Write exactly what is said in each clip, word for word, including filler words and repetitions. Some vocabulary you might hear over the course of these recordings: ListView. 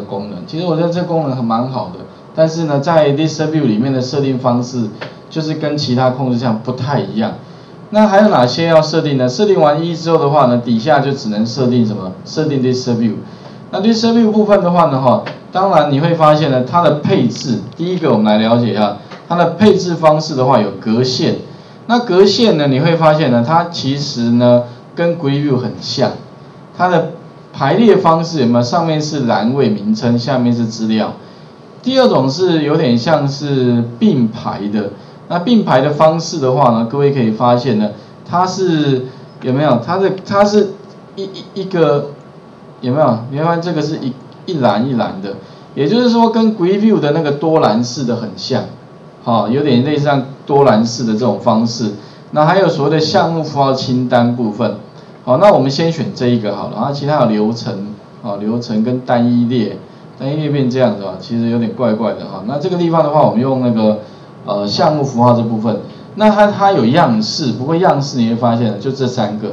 个功能。其实我觉得这功能还蛮好的，但是呢，在 ListView 里面的设定方式就是跟其他控制项不太一样。那还有哪些要设定呢？设定完一之后的话呢，底下就只能设定什么？设定 ListView。那 ListView 部分的话呢，哈，当然你会发现呢，它的配置，第一个我们来了解一下它的配置方式的话有格线。那格线呢，你会发现呢，它其实呢跟 GridView 很像，它的排列方式有没有？上面是栏位名称，下面是资料。第二种是有点像是并排的。那并排的方式的话呢，各位可以发现呢，它是有没有？它的它是一一一个有没有？你会发现这个是一一栏一栏的，也就是说跟 GridView 的那个多栏式的很像，好、哦，有点类似像多栏式的这种方式。那还有所谓的项目符号清单部分，好，那我们先选这一个好了，然后其他有流程，好、哦，流程跟单一列，单一列变这样子啊，其实有点怪怪的哈、哦。那这个地方的话，我们用那个。呃，项目符号这部分，那它它有样式，不过样式你会发现就这三个，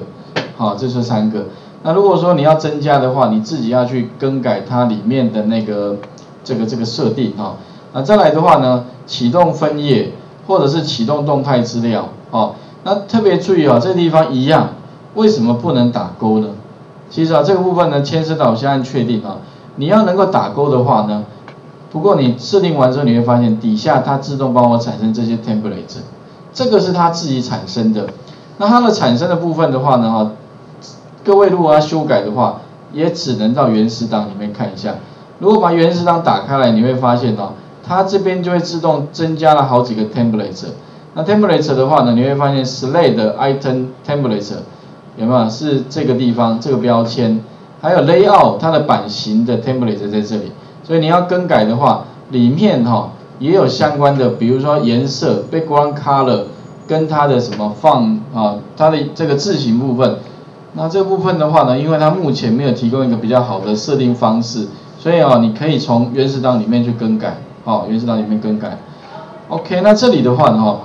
好、哦，这是三个。那如果说你要增加的话，你自己要去更改它里面的那个这个这个设定哈、哦。那再来的话呢，启动分页或者是启动动态资料，哦，那特别注意啊、哦，这个地方一样，为什么不能打勾呢？其实啊，这个部分呢，牵涉到先按确定啊、哦，你要能够打勾的话呢。不过你设定完之后，你会发现底下它自动帮我产生这些 template， 这个是它自己产生的。那它的产生的部分的话呢，哈，各位如果要修改的话，也只能到原始档里面看一下。如果把原始档打开来，你会发现哦，它这边就会自动增加了好几个 template。那 template 的话呢，你会发现 slide item template 有没有？是这个地方这个标签，还有 layout 它的版型的 template 在这里。所以你要更改的话，里面哈、哦、也有相关的，比如说颜色 background color 跟它的什么放啊，它的这个字型部分。那这部分的话呢，因为它目前没有提供一个比较好的设定方式，所以啊、哦，你可以从原始档里面去更改，好、哦，原始档里面更改。OK， 那这里的话呢，哈，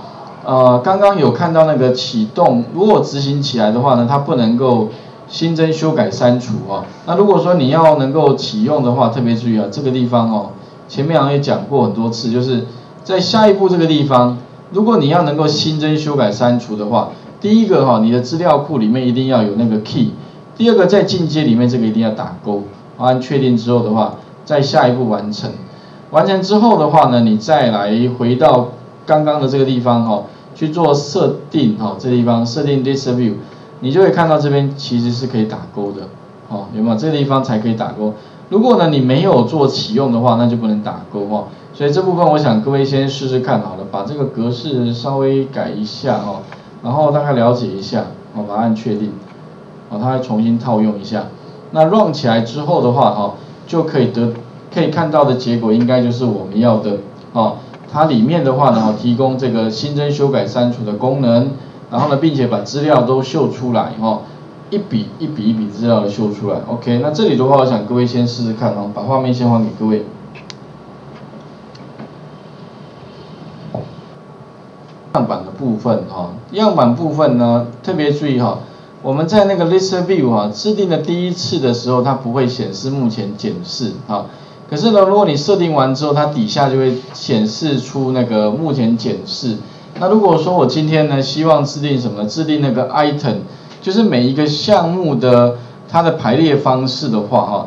呃，刚刚有看到那个启动，如果执行起来的话呢，它不能够。新增、修改、删除啊、哦，那如果说你要能够启用的话，特别注意啊，这个地方哦，前面好像也讲过很多次，就是在下一步这个地方，如果你要能够新增、修改、删除的话，第一个哈、哦，你的资料库里面一定要有那个 key， 第二个在进阶里面这个一定要打勾，按确定之后的话，在下一步完成，完成之后的话呢，你再来回到刚刚的这个地方哈、哦，去做设定哈、哦，这个、地方设定 ListView。你就会看到这边其实是可以打勾的，哦，有没有？这个地方才可以打勾。如果呢你没有做启用的话，那就不能打勾哦。所以这部分我想各位先试试看好了，把这个格式稍微改一下哦，然后大概了解一下，哦，把它按确定，哦，它会重新套用一下。那 run 起来之后的话，哈、哦，就可以得可以看到的结果应该就是我们要的，哦，它里面的话呢提供这个新增、修改、删除的功能。然后呢，并且把资料都秀出来哈、哦，一笔一笔一笔资料的秀出来。OK， 那这里的话，我想各位先试试看哦，把画面先还给各位。样板的部分哈、哦，样板部分呢，特别注意哈、哦，我们在那个 ListView 哈、啊、制定的第一次的时候，它不会显示目前检视啊。可是呢，如果你设定完之后，它底下就会显示出那个目前检视。那如果说我今天呢，希望制定什么？制定那个 item， 就是每一个项目的它的排列方式的话，哈，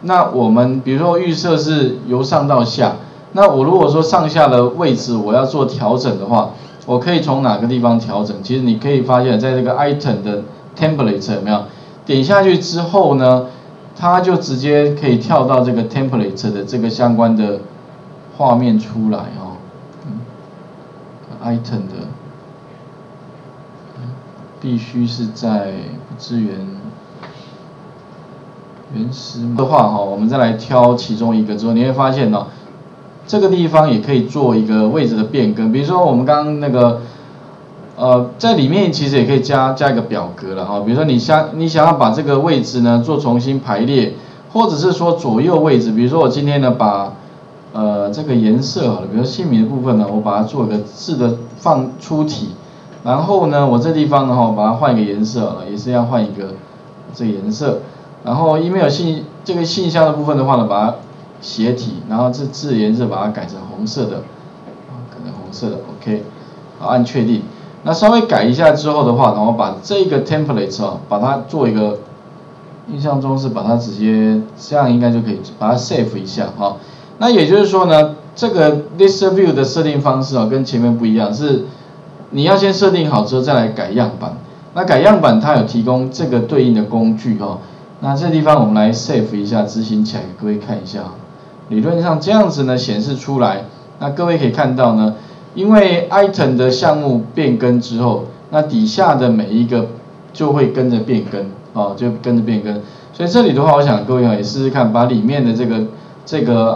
那我们比如说预设是由上到下，那我如果说上下的位置我要做调整的话，我可以从哪个地方调整？其实你可以发现，在这个 item 的 template 有没有？点下去之后呢，它就直接可以跳到这个 template 的这个相关的画面出来哦。item 的必须是在不支援原始的话哈，我们再来挑其中一个之后，你会发现哦，这个地方也可以做一个位置的变更。比如说我们刚刚那个呃，在里面其实也可以加加一个表格了哈。比如说你想你想要把这个位置呢做重新排列，或者是说左右位置。比如说我今天呢把呃，这个颜色好了，比如姓名的部分呢，我把它做个字的放出体，然后呢，我这地方的话，我把它换一个颜色好了，也是要换一个这个颜色，然后 email 信这个信箱的部分的话呢，把它斜体，然后这自颜色把它改成红色的，可能红色的 OK， 好，按确定。那稍微改一下之后的话，然后把这个 template 啊，把它做一个，印象中是把它直接这样应该就可以把它 save 一下哈。那也就是说呢，这个 ListView 的设定方式啊，跟前面不一样，是你要先设定好之后再来改样板。那改样板它有提供这个对应的工具哈。那这地方我们来 save 一下，执行起来各位看一下。理论上这样子呢显示出来，那各位可以看到呢，因为 item 的项目变更之后，那底下的每一个就会跟着变更哦，就跟着变更。所以这里的话，我想各位可以试试看，把里面的这个这个。